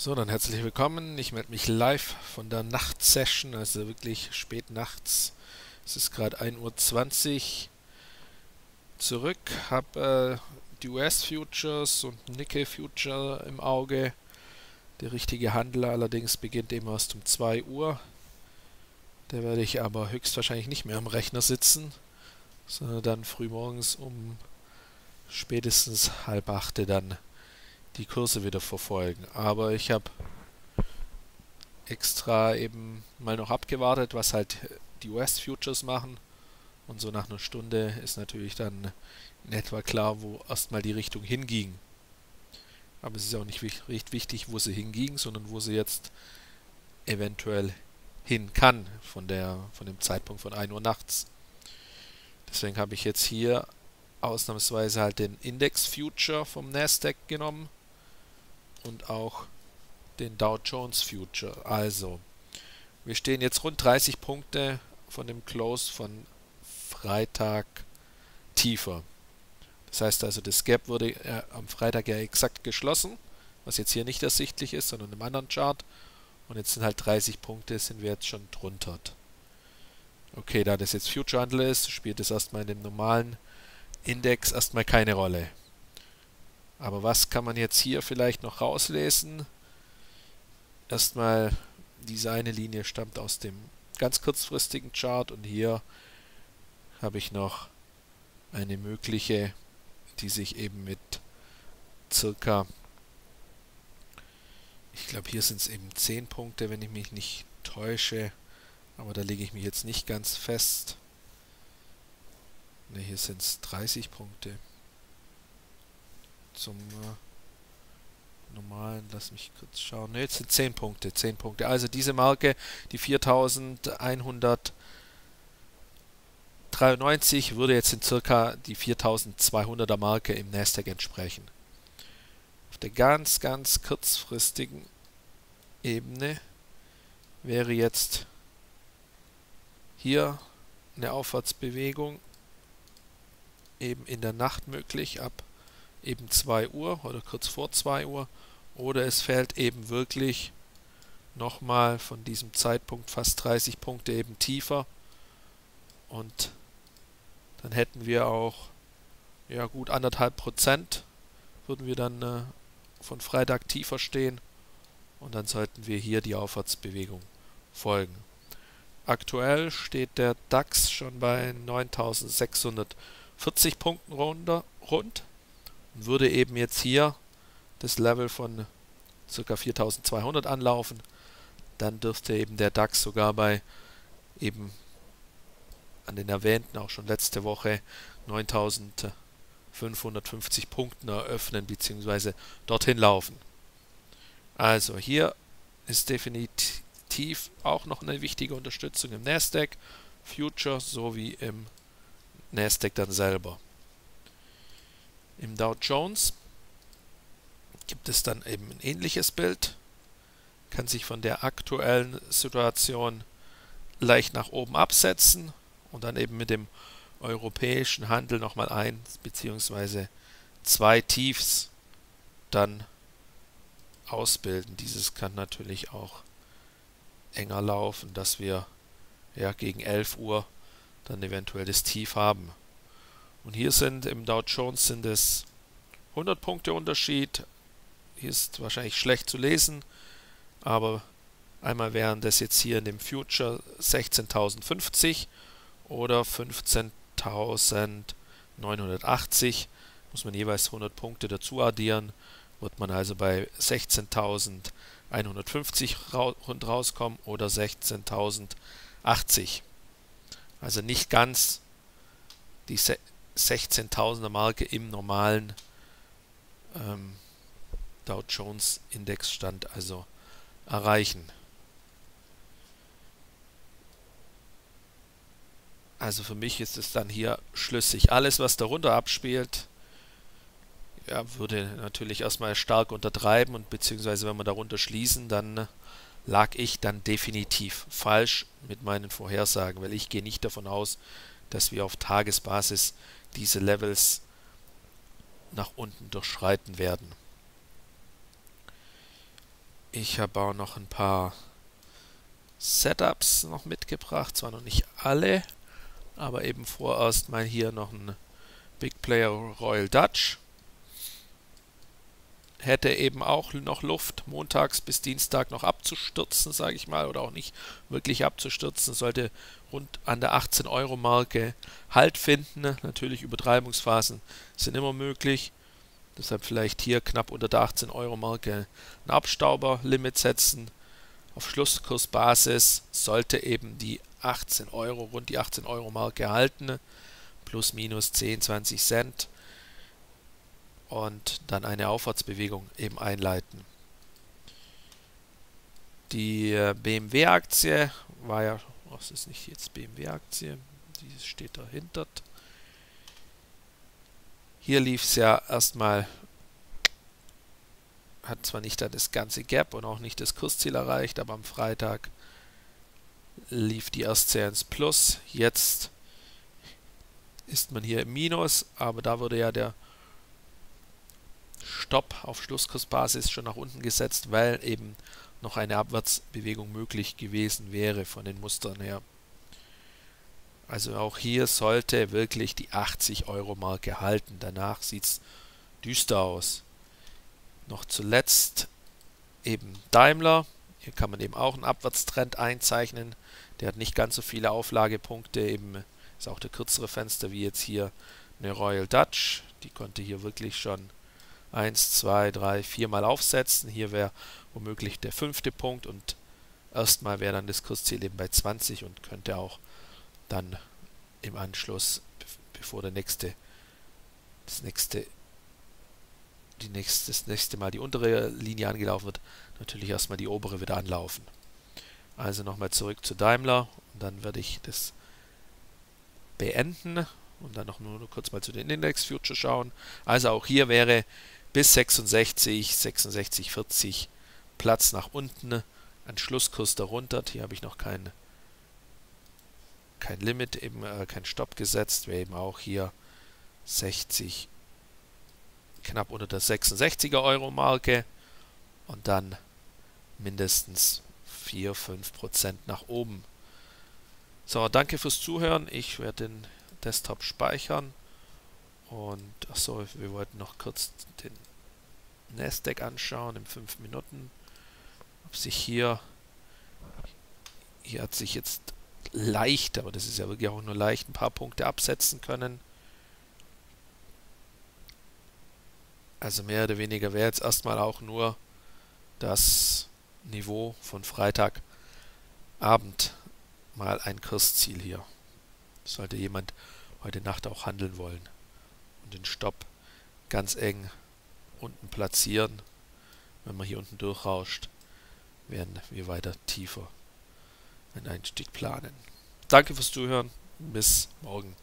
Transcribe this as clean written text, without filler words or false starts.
So, dann herzlich willkommen. Ich melde mich live von der Nachtsession, also wirklich spät nachts. Es ist gerade 1:20 Uhr zurück. Habe die US-Futures und Nikkei-Future im Auge. Der richtige Handel allerdings beginnt eben erst um 2 Uhr. Da werde ich aber höchstwahrscheinlich nicht mehr am Rechner sitzen, sondern dann frühmorgens um spätestens halb 8 Uhr dann die Kurse wieder verfolgen. Aber ich habe extra eben mal noch abgewartet, was halt die US-Futures machen, und so nach einer Stunde ist natürlich dann in etwa klar, wo erstmal die Richtung hinging. Aber es ist auch nicht recht wichtig, wo sie hinging, sondern wo sie jetzt eventuell hin kann von dem Zeitpunkt von 1 Uhr nachts. Deswegen habe ich jetzt hier ausnahmsweise halt den Index-Future vom Nasdaq genommen und auch den Dow Jones Future. Also, wir stehen jetzt rund 30 Punkte von dem Close von Freitag tiefer. Das heißt also, das Gap wurde am Freitag ja exakt geschlossen, was jetzt hier nicht ersichtlich ist, sondern im anderen Chart. Und jetzt sind halt 30 Punkte, sind wir jetzt schon drunter. Okay, da das jetzt Future-Handel ist, spielt es erstmal in dem normalen Index erstmal keine Rolle. Aber was kann man jetzt hier vielleicht noch rauslesen? Erstmal, diese eine Linie stammt aus dem ganz kurzfristigen Chart, und hier habe ich noch eine mögliche, die sich eben mit circa, ich glaube hier sind es eben 10 Punkte, wenn ich mich nicht täusche, aber da lege ich mich jetzt nicht ganz fest. Ne, hier sind es 30 Punkte. Zum normalen, lass mich kurz schauen. Ne, jetzt sind 10 Punkte, 10 Punkte. Also diese Marke, die 4193, würde jetzt in circa die 4200er Marke im Nasdaq entsprechen. Auf der ganz, ganz kurzfristigen Ebene wäre jetzt hier eine Aufwärtsbewegung eben in der Nacht möglich, ab eben 2 Uhr oder kurz vor 2 Uhr, oder es fällt eben wirklich nochmal von diesem Zeitpunkt fast 30 Punkte eben tiefer, und dann hätten wir auch ja gut 1,5% würden wir dann von Freitag tiefer stehen, und dann sollten wir hier die Aufwärtsbewegung folgen. Aktuell steht der DAX schon bei 9.640 Punkten rund und würde eben jetzt hier das Level von ca. 4.200 anlaufen. Dann dürfte eben der DAX sogar bei eben an den erwähnten auch schon letzte Woche 9.550 Punkten eröffnen bzw. dorthin laufen. Also hier ist definitiv auch noch eine wichtige Unterstützung im Nasdaq Future sowie im Nasdaq dann selber. Im Dow Jones gibt es dann eben ein ähnliches Bild, kann sich von der aktuellen Situation leicht nach oben absetzen und dann eben mit dem europäischen Handel nochmal ein bzw. 2 Tiefs dann ausbilden. Dieses kann natürlich auch enger laufen, dass wir ja gegen 11 Uhr dann eventuell das Tief haben. Und hier sind im Dow Jones sind es 100 Punkte Unterschied. Hier ist wahrscheinlich schlecht zu lesen, aber einmal wären das jetzt hier in dem Future 16.050 oder 15.980. Muss man jeweils 100 Punkte dazu addieren, wird man also bei 16.150 rund rauskommen oder 16.080. Also nicht ganz die 16.000er Marke im normalen Dow Jones Indexstand also erreichen. Also für mich ist es dann hier schlüssig. Alles, was darunter abspielt, ja, würde natürlich erstmal stark untertreiben, und beziehungsweise wenn wir darunter schließen, dann lag ich dann definitiv falsch mit meinen Vorhersagen, weil ich gehe nicht davon aus, dass wir auf Tagesbasis diese Levels nach unten durchschreiten werden. Ich habe auch noch ein paar Setups noch mitgebracht, zwar noch nicht alle, aber eben vorerst mal hier noch ein Big Player Royal Dutch. Hätte eben auch noch Luft, montags bis Dienstag noch abzustürzen, sage ich mal, oder auch nicht wirklich abzustürzen, sollte rund an der 18-Euro-Marke Halt finden. Natürlich Übertreibungsphasen sind immer möglich, deshalb vielleicht hier knapp unter der 18-Euro-Marke ein Abstauberlimit setzen. Auf Schlusskursbasis sollte eben die 18 Euro, rund die 18-Euro-Marke halten, plus minus 10, 20 Cent. Und dann eine Aufwärtsbewegung eben einleiten. Die BMW-Aktie war ja, was ist nicht jetzt BMW-Aktie, die steht dahinter. Hier lief es ja erstmal, hat zwar nicht das ganze Gap und auch nicht das Kursziel erreicht, aber am Freitag lief die erst sehr ins Plus. Jetzt ist man hier im Minus, aber da wurde ja der Stopp auf Schlusskursbasis schon nach unten gesetzt, weil eben noch eine Abwärtsbewegung möglich gewesen wäre von den Mustern her. Also auch hier sollte wirklich die 80-Euro-Marke halten. Danach sieht es düster aus. Noch zuletzt eben Daimler. Hier kann man eben auch einen Abwärtstrend einzeichnen. Der hat nicht ganz so viele Auflagepunkte. Eben ist auch der kürzere Fenster wie jetzt hier eine Royal Dutch. Die konnte hier wirklich schon 1, 2, 3, 4 Mal aufsetzen. Hier wäre womöglich der fünfte Punkt und erstmal wäre dann das Kursziel eben bei 20 und könnte auch dann im Anschluss, bevor der das nächste Mal die untere Linie angelaufen wird, natürlich erstmal die obere wieder anlaufen. Also nochmal zurück zu Daimler und dann werde ich das beenden und dann noch nur kurz mal zu den Index-Future schauen. Also auch hier wäre bis 66, 66,40 Platz nach unten, ein Schlusskurs darunter. Hier habe ich noch kein Limit, eben kein Stopp gesetzt. Wäre eben auch hier 60, knapp unter der 66er Euro-Marke und dann mindestens 4-5% nach oben. So, danke fürs Zuhören. Ich werde den Desktop speichern und achso, wir wollten noch kurz den Nasdaq anschauen in 5 Minuten. Ob sich hier hat sich jetzt leicht, aber das ist ja wirklich auch nur leicht, ein paar Punkte absetzen können. Also mehr oder weniger wäre jetzt erstmal auch nur das Niveau von Freitagabend mal ein Kursziel hier. Sollte jemand heute Nacht auch handeln wollen und den Stopp ganz eng unten platzieren, wenn man hier unten durchrauscht, werden wir weiter tiefer einen Einstieg planen. Danke fürs Zuhören, bis morgen.